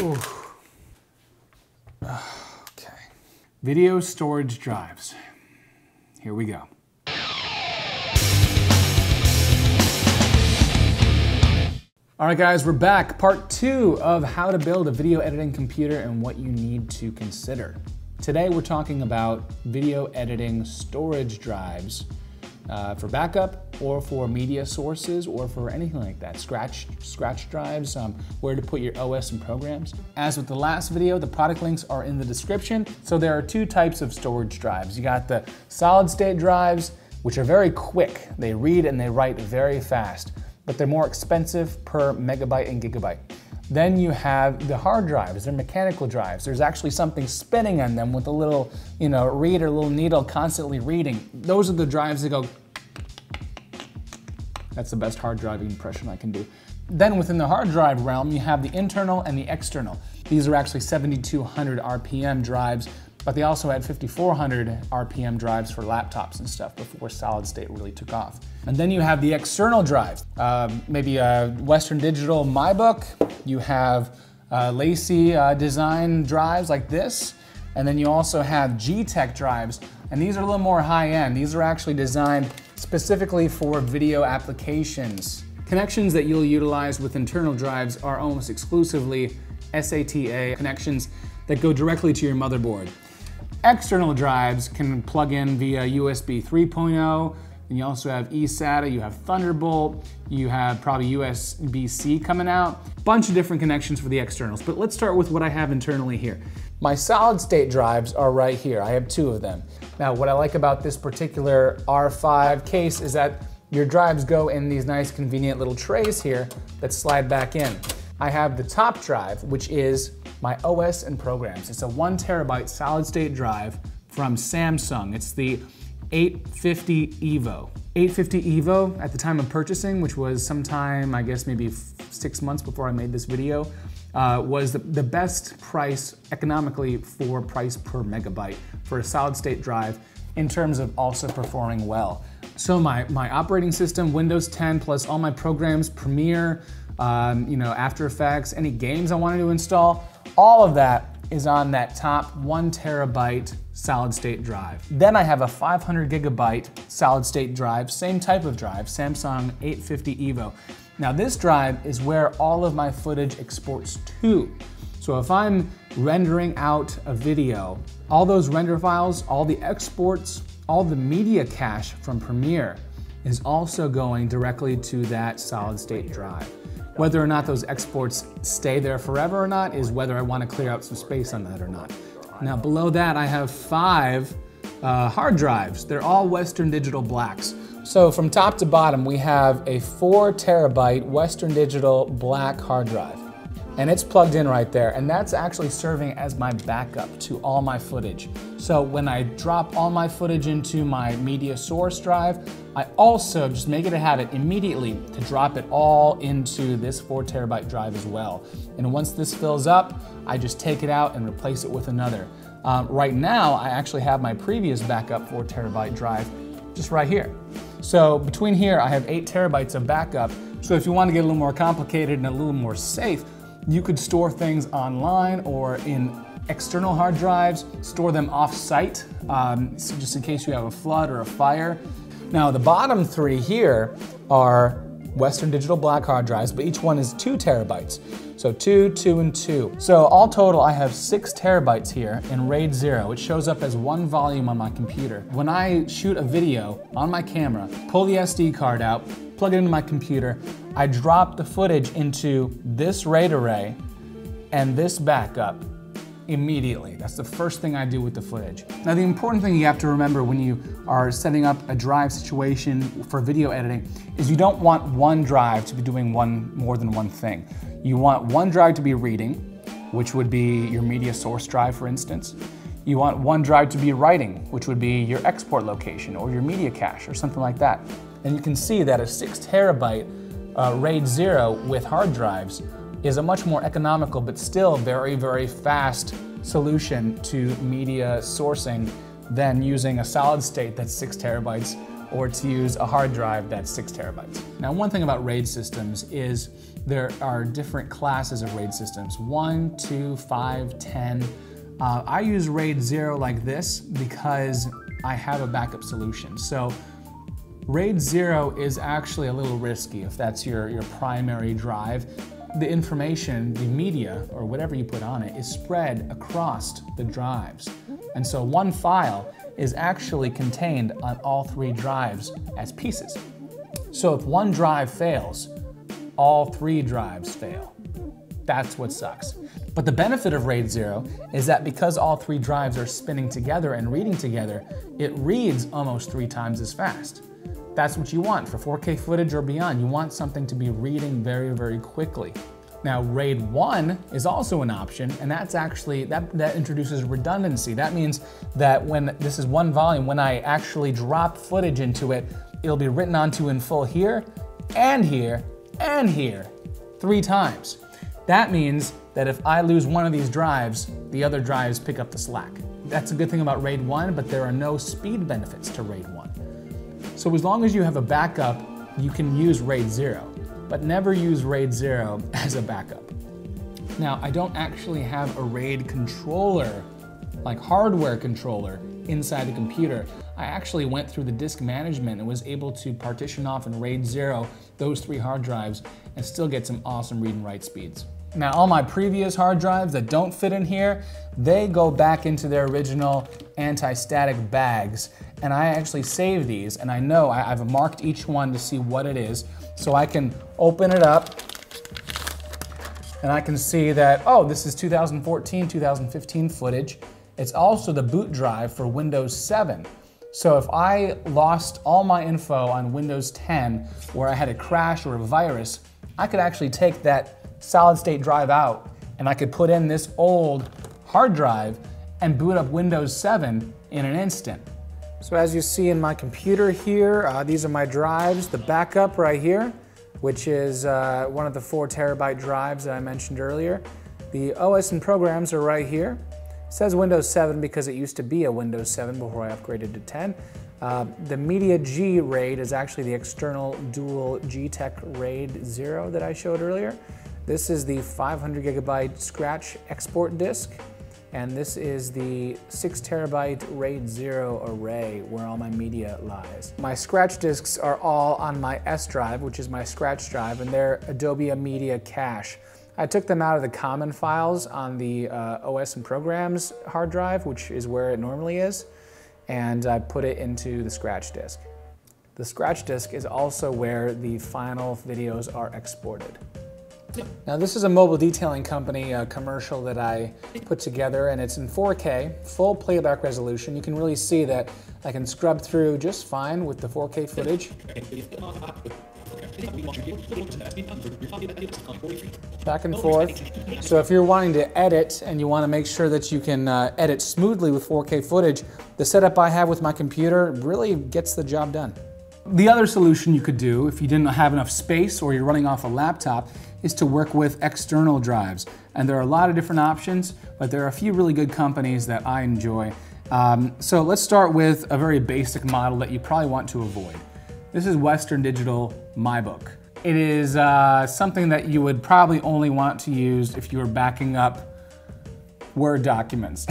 Ooh. Okay. Video storage drives. Here we go. All right, guys, we're back. Part two of how to build a video editing computer and what you need to consider. Today, we're talking about video editing storage drives for backup or for media sources or for anything like that. Scratch drives, where to put your OS and programs. As with the last video, the product links are in the description. So there are two types of storage drives. You got the solid state drives, which are very quick. They read and they write very fast, but they're more expensive per megabyte and gigabyte. Then you have the hard drives, they're mechanical drives. There's actually something spinning on them with a little, you know, reader, little needle constantly reading. Those are the drives that go. That's the best hard drive impression I can do. Then within the hard drive realm, you have the internal and the external. These are actually 7,200 RPM drives, but they also had 5,400 RPM drives for laptops and stuff before solid state really took off. And then you have the external drives, maybe Western Digital MyBook. You have LaCie design drives like this, and then you also have G-Tech drives, and these are a little more high-end. These are actually designed specifically for video applications. Connections that you'll utilize with internal drives are almost exclusively SATA connections that go directly to your motherboard. External drives can plug in via USB 3.0, and you also have eSATA, you have Thunderbolt, you have probably USB-C coming out. Bunch of different connections for the externals, but let's start with what I have internally here. My solid state drives are right here. I have two of them. Now, what I like about this particular R5 case is that your drives go in these nice convenient little trays here that slide back in. I have the top drive, which is my OS and programs. It's a 1 terabyte solid state drive from Samsung. It's the 850 Evo. 850 Evo at the time of purchasing, which was sometime, I guess maybe 6 months before I made this video, was the best price economically for price per megabyte for a solid state drive in terms of also performing well. So my operating system, Windows 10, plus all my programs, Premiere, you know, After Effects, any games I wanted to install, all of that is on that top 1 terabyte solid state drive. Then I have a 500 gigabyte solid state drive, same type of drive, Samsung 850 Evo. Now this drive is where all of my footage exports to. So if I'm rendering out a video, all those render files, all the exports, all the media cache from Premiere is also going directly to that solid state drive. Whether or not those exports stay there forever or not is whether I want to clear out some space on that or not. Now below that I have five hard drives. They're all Western Digital Blacks. So from top to bottom we have a 4 terabyte Western Digital Black hard drive. And it's plugged in right there, and that's actually serving as my backup to all my footage. So when I drop all my footage into my media source drive, I also just make it a habit immediately to drop it all into this 4 terabyte drive as well. And once this fills up, I just take it out and replace it with another. Right now, I actually have my previous backup 4 terabyte drive just right here. So between here, I have 8 terabytes of backup. So if you want to get a little more complicated and a little more safe, you could store things online or in external hard drives, store them off-site, so just in case you have a flood or a fire. Now the bottom three here are Western Digital Black hard drives, but each one is 2 terabytes. So 2, 2, and 2. So all total, I have 6 terabytes here in RAID 0. It shows up as one volume on my computer. When I shoot a video on my camera, pull the SD card out, plug it into my computer, I drop the footage into this RAID array and this backup immediately. That's the first thing I do with the footage. Now the important thing you have to remember when you are setting up a drive situation for video editing is you don't want one drive to be doing more than one thing. You want one drive to be reading, which would be your media source drive, for instance. You want one drive to be writing, which would be your export location or your media cache or something like that. And you can see that a 6 terabyte RAID 0 with hard drives is a much more economical but still very, very fast solution to media sourcing than using a solid state that's 6 terabytes or to use a hard drive that's 6 terabytes. Now one thing about RAID systems is there are different classes of RAID systems, 1, 2, 5, 10. I use RAID 0 like this because I have a backup solution. So RAID 0 is actually a little risky if that's your primary drive. The information, the media, or whatever you put on it is spread across the drives. And so one file is actually contained on all three drives as pieces. So if one drive fails, all three drives fail. That's what sucks. But the benefit of RAID 0 is that because all three drives are spinning together and reading together, it reads almost 3 times as fast. That's what you want for 4K footage or beyond. You want something to be reading very, very quickly. Now RAID 1 is also an option, and that's actually, that introduces redundancy. That means that when this is one volume, when I actually drop footage into it, it'll be written onto in full here, and here, and here, 3 times. That means that if I lose one of these drives, the other drives pick up the slack. That's a good thing about RAID 1, but there are no speed benefits to RAID 1. So as long as you have a backup, you can use RAID 0, but never use RAID 0 as a backup. Now, I don't actually have a RAID controller, like hardware controller, inside the computer. I actually went through the disk management and was able to partition off in RAID 0 those 3 hard drives and still get some awesome read and write speeds. Now, all my previous hard drives that don't fit in here, they go back into their original anti-static bags, and I actually save these, and I know I've marked each one to see what it is, so I can open it up, and I can see that, oh, this is 2014, 2015 footage. It's also the boot drive for Windows 7. So if I lost all my info on Windows 10, where I had a crash or a virus, I could actually take that solid state drive out, and I could put in this old hard drive and boot up Windows 7 in an instant. So as you see in my computer here, these are my drives, the backup right here, which is one of the 4 terabyte drives that I mentioned earlier. The OS and programs are right here. It says Windows 7 because it used to be a Windows 7 before I upgraded to 10. The Media G RAID is actually the external dual G-Tech RAID 0 that I showed earlier. This is the 500 gigabyte scratch export disk, and this is the 6 terabyte RAID 0 array where all my media lies. My scratch disks are all on my S drive, which is my scratch drive, and they're Adobe Media Cache. I took them out of the common files on the OS and programs hard drive, which is where it normally is, and I put it into the scratch disk. The scratch disk is also where the final videos are exported. Now this is a mobile detailing company commercial that I put together, and it's in 4K, full playback resolution. You can really see that I can scrub through just fine with the 4K footage. Back and forth. So if you're wanting to edit and you want to make sure that you can edit smoothly with 4K footage, the setup I have with my computer really gets the job done. The other solution you could do if you didn't have enough space or you're running off a laptop is to work with external drives. And there are a lot of different options, but there are a few really good companies that I enjoy. So let's start with a very basic model that you probably want to avoid. This is Western Digital MyBook. It is something that you would probably only want to use if you were backing up Word documents.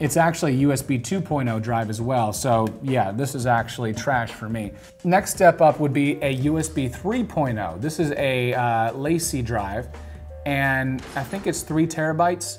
It's actually a USB 2.0 drive as well, so yeah, this is actually trash for me. Next step up would be a USB 3.0. This is a LaCie drive, and I think it's 3 terabytes,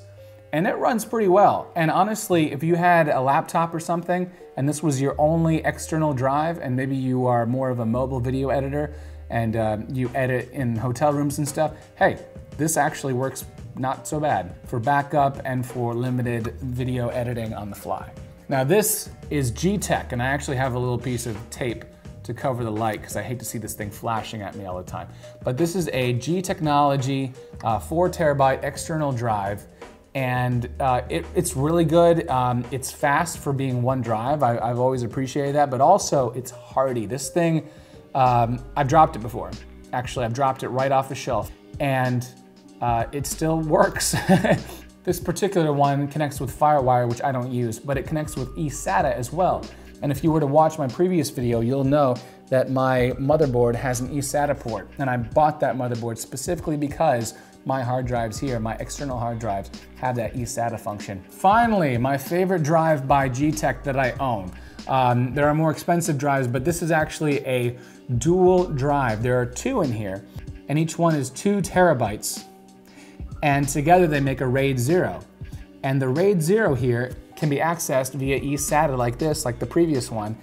and it runs pretty well. And honestly, if you had a laptop or something, and this was your only external drive, and maybe you are more of a mobile video editor, and you edit in hotel rooms and stuff, hey, this actually works not so bad for backup and for limited video editing on the fly. Now this is G-Tech, and I actually have a little piece of tape to cover the light because I hate to see this thing flashing at me all the time. But this is a G-Technology 4 terabyte external drive, and it's really good. It's fast for being one drive. I've always appreciated that, but also it's hardy. This thing, I've dropped it before. Actually, I've dropped it right off the shelf, and it still works. This particular one connects with Firewire, which I don't use, but it connects with eSATA as well. And if you were to watch my previous video, you'll know that my motherboard has an eSATA port, and I bought that motherboard specifically because my hard drives here, my external hard drives, have that eSATA function. Finally, my favorite drive by G-Tech that I own. There are more expensive drives, but this is actually a dual drive. There are two in here, and each one is 2 terabytes. And together they make a RAID 0. And the RAID 0 here can be accessed via eSATA like this, like the previous one.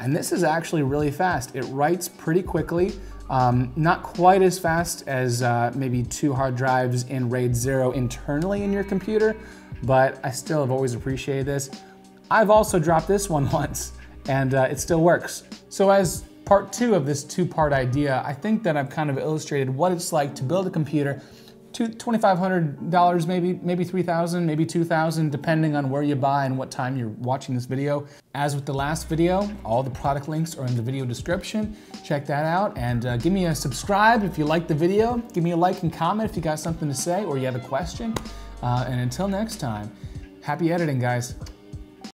And this is actually really fast. It writes pretty quickly, not quite as fast as maybe 2 hard drives in RAID 0 internally in your computer, but I still have always appreciated this. I've also dropped this one once, and it still works. So as part two of this two-part idea, I think that I've kind of illustrated what it's like to build a computer, $2,500 maybe $3,000, maybe $2,000, depending on where you buy and what time you're watching this video. As with the last video, all the product links are in the video description. Check that out, and give me a subscribe if you like the video. Give me a like and comment if you got something to say or you have a question. And until next time, happy editing, guys.